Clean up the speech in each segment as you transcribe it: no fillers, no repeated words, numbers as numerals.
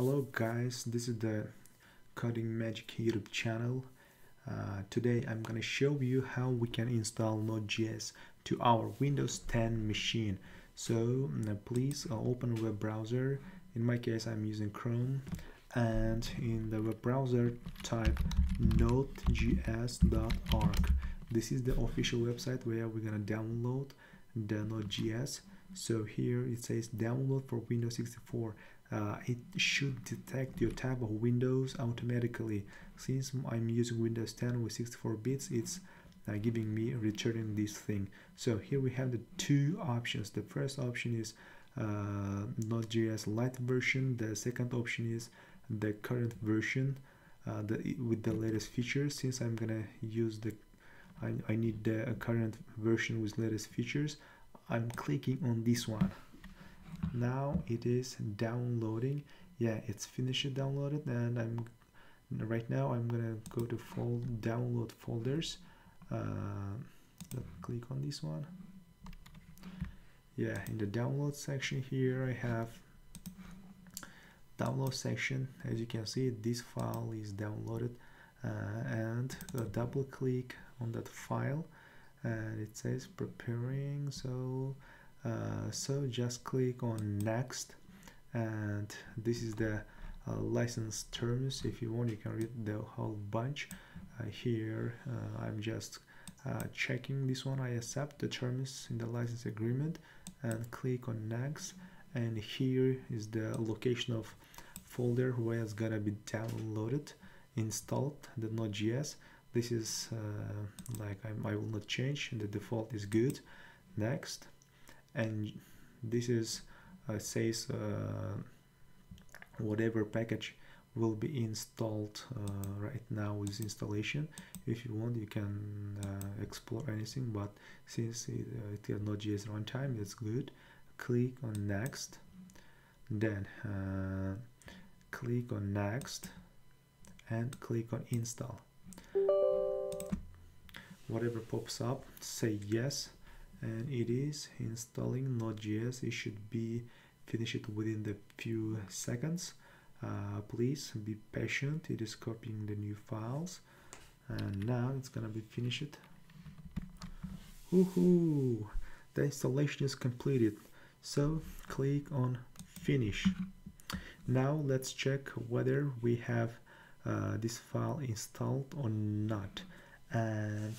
Hello guys, this is the Coding Magic YouTube channel. Today I'm gonna show you how we can install Node.js to our Windows 10 machine. So please open a web browser. In my case I'm using Chrome, and in the web browser type nodejs.org. This is the official website where we're gonna download the Node.js. So here it says download for Windows 64. It should detect your type of Windows automatically. Since I'm using Windows 10 with 64 bits, it's giving me returning this thing. So here we have the two options. The first option is Node.js Lite version. The second option is the current version with the latest features. Since I'm gonna use the, I need the current version with latest features, I'm clicking on this one. Now it is downloading. Yeah, it's finished downloaded, and right now I'm gonna go to download folders. Click on this one. Yeah, in the download section here I have download section. As you can see, this file is downloaded, and double click on that file and it says preparing. So just click on next, and this is the license terms. If you want, you can read the whole bunch. Here I'm just checking this one. I accept the terms in the license agreement and click on next, and here is the location of folder where it's gonna be downloaded, installed the Node.js. This is I will not change, the default is good. Next. And this is says whatever package will be installed right now with installation. If you want, you can explore anything, but since it is Node.js runtime, that's good. Click on next, then click on next and click on install. Whatever pops up, say yes. And it is installing Node.js. It should be finished within the few seconds. Please be patient. It is copying the new files, and now it's gonna be finished. Woohoo! The installation is completed. So click on finish. Now let's check whether we have this file installed or not. And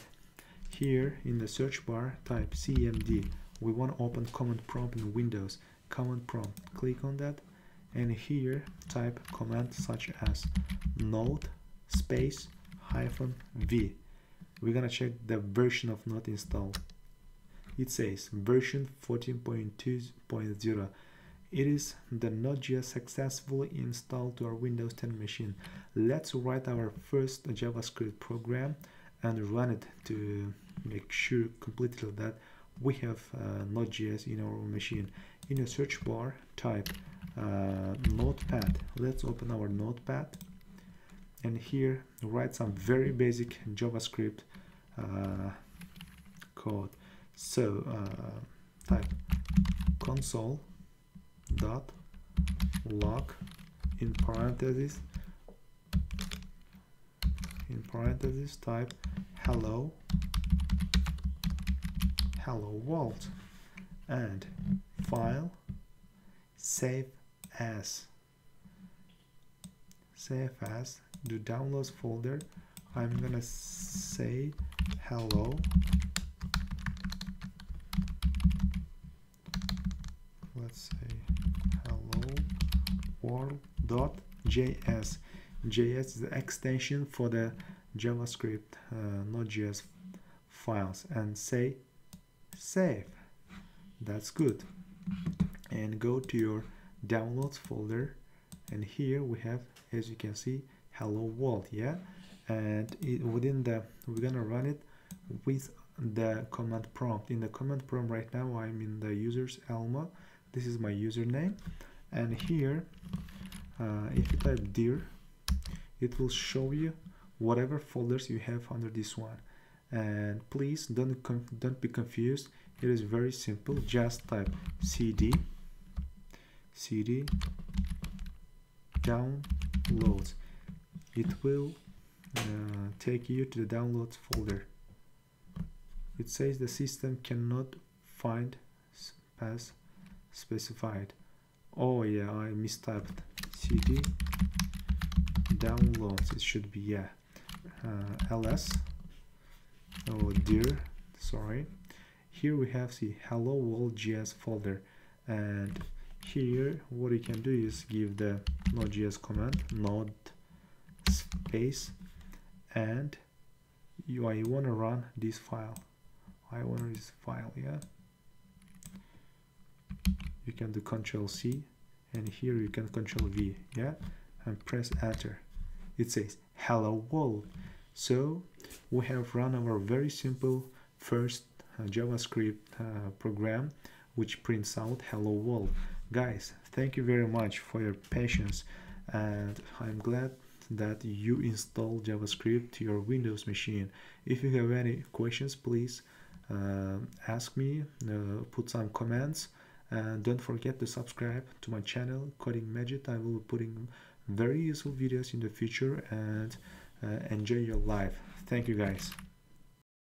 here in the search bar type cmd. We want to open command prompt in Windows. Command prompt, click on that, and here type command such as node space -v. We're gonna check the version of Node installed. It says version 14.2.0. It is the Node.js successfully installed to our Windows 10 machine. Let's write our first JavaScript program and run it to make sure completely that we have Node.js in our machine. In the search bar type notepad. Let's open our notepad, and here write some very basic JavaScript code. So type console.log in parentheses type hello world, and file save as the downloads folder. I'm gonna say hello hello world.js. JS is the extension for the JavaScript Node.js files, and say save. That's good. And go to your downloads folder, and here we have, as you can see, hello world. Yeah, and we're gonna run it with the command prompt. In the command prompt right now I'm in the users Elmo. This is my username, and here if you type dir, it will show you whatever folders you have under this one. And please don't be confused. It is very simple. Just type cd downloads. It will take you to the downloads folder. It says the system cannot find path specified. Oh yeah, I mistyped. CD downloads. It should be, yeah, ls. Oh dear, sorry. Here we have the hello world.js folder, and here what you can do is give the node.js command node space, and you want to run this file. I want this file, yeah. You can do Ctrl+C, and here you can Ctrl+V, yeah, and press enter. It says hello world. So we have run our very simple first JavaScript program, which prints out hello world. Guys, thank you very much for your patience, and I'm glad that you install JavaScript to your Windows machine. If you have any questions, please ask me, put some comments, and don't forget to subscribe to my channel, Coding Magic. I will be putting very useful videos in the future, and enjoy your life. Thank you, guys.